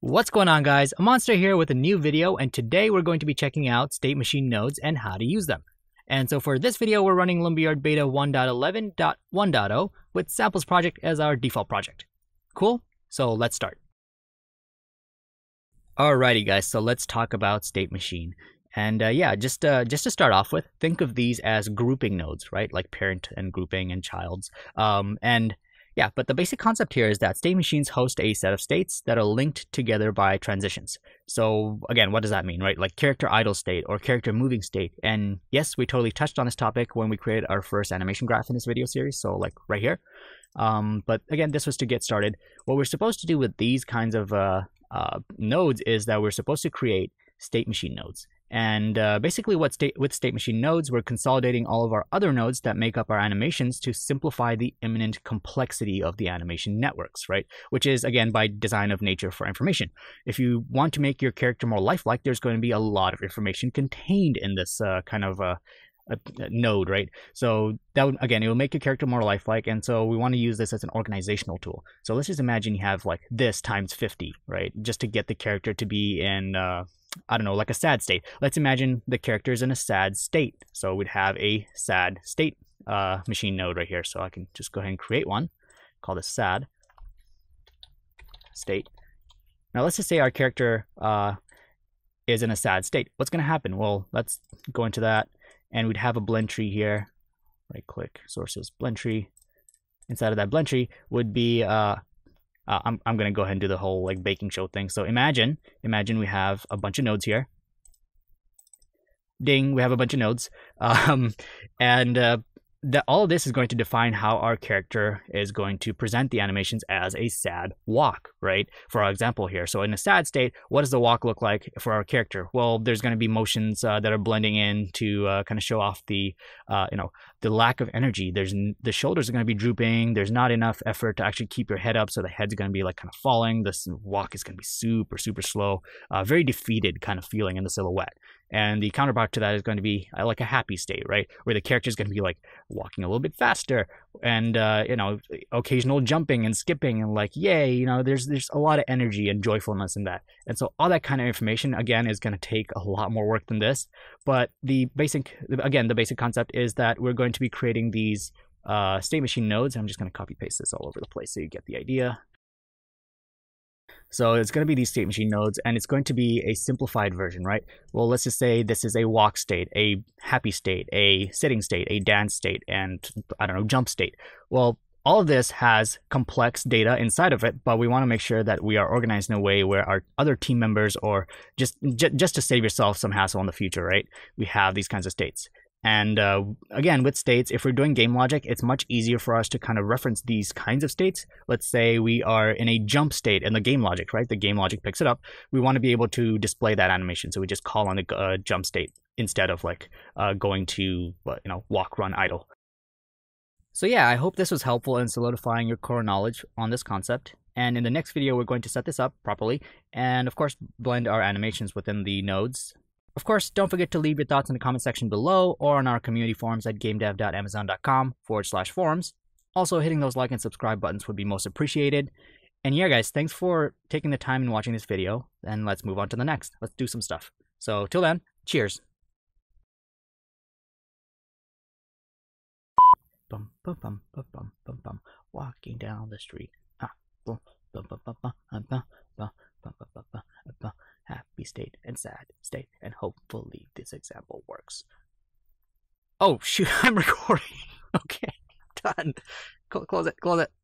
What's going on, guys? Monster here with a new video, and today we're going to be checking out State Machine nodes and how to use them. And so for this video, we're running Lumberyard Beta 1.11.1.0 with Samples Project as our default project. Cool? So let's start. Alrighty, guys, so let's talk about State Machine. And just to start off with, think of these as grouping nodes, right? Like parent and grouping and childs. But the basic concept here is that state machines host a set of states that are linked together by transitions. So again, what does that mean, right? Like character idle state or character moving state. And yes, we totally touched on this topic when we created our first animation graph in this video series. So like right here. But again, this was to get started. What we're supposed to do with these kinds of nodes is that we're supposed to create state machine nodes. And basically with state machine nodes, we're consolidating all of our other nodes that make up our animations to simplify the imminent complexity of the animation networks, right? Which is, again, by design of nature for information. If you want to make your character more lifelike, there's going to be a lot of information contained in this node, right? So that would, again, it will make your character more lifelike, and so we want to use this as an organizational tool. So let's just imagine you have like this times 50, right? Just to get the character to be in, I don't know, like a sad state. Let's imagine the character is in a sad state. So we'd have a sad state machine node right here. So I can just go ahead and create one, call this sad state. Now let's just say our character is in a sad state. What's going to happen? Well, let's go into that. And we'd have a blend tree here. Right click, sources, blend tree. Inside of that blend tree would be, I'm going to go ahead and do the whole like baking show thing. So imagine we have a bunch of nodes here. Ding, we have a bunch of nodes. All of this is going to define how our character is going to present the animations as a sad walk, right? For our example here. So in a sad state, what does the walk look like for our character? Well, there's going to be motions that are blending in to kind of show off the, the lack of energy. There's the shoulders are going to be drooping. There's not enough effort to actually keep your head up. So the head's going to be like kind of falling. This walk is going to be super, super slow, very defeated kind of feeling in the silhouette. And the counterpart to that is going to be like a happy state, right? Where the character is going to be like walking a little bit faster and, occasional jumping and skipping and like, yay, there's a lot of energy and joyfulness in that. And so all that kind of information, again, is going to take a lot more work than this. But the basic concept is that we're going to be creating these state machine nodes. I'm just going to copy paste this all over the place so you get the idea. So it's going to be these state machine nodes, and it's going to be a simplified version, right? Well, let's just say this is a walk state, a happy state, a sitting state, a dance state, and I don't know, jump state. Well, all of this has complex data inside of it, but we want to make sure that we are organized in a way where our other team members, or just to save yourself some hassle in the future, right? We have these kinds of states. And again, with states, if we're doing game logic, it's much easier for us to kind of reference these kinds of states. Let's say we are in a jump state in the game logic, right? The game logic picks it up. We want to be able to display that animation. So we just call on the jump state instead of like going to, walk, run, idle. So yeah, I hope this was helpful in solidifying your core knowledge on this concept. And in the next video, we're going to set this up properly and, of course, blend our animations within the nodes. Of course, don't forget to leave your thoughts in the comment section below or on our community forums at gamedev.amazon.com/forums. Also, hitting those like and subscribe buttons would be most appreciated. And yeah, guys, thanks for taking the time and watching this video. And let's move on to the next. Let's do some stuff. So till then, cheers. Bum, bum, bum, bum, bum, bum. Walking down the street. Ah, bum, bum, bum, bum, bum, bum, bum, bum, bum, bum, bum. Happy state and sad state, and hopefully this example works. Oh shoot, I'm recording. Okay, done. Close it, close it.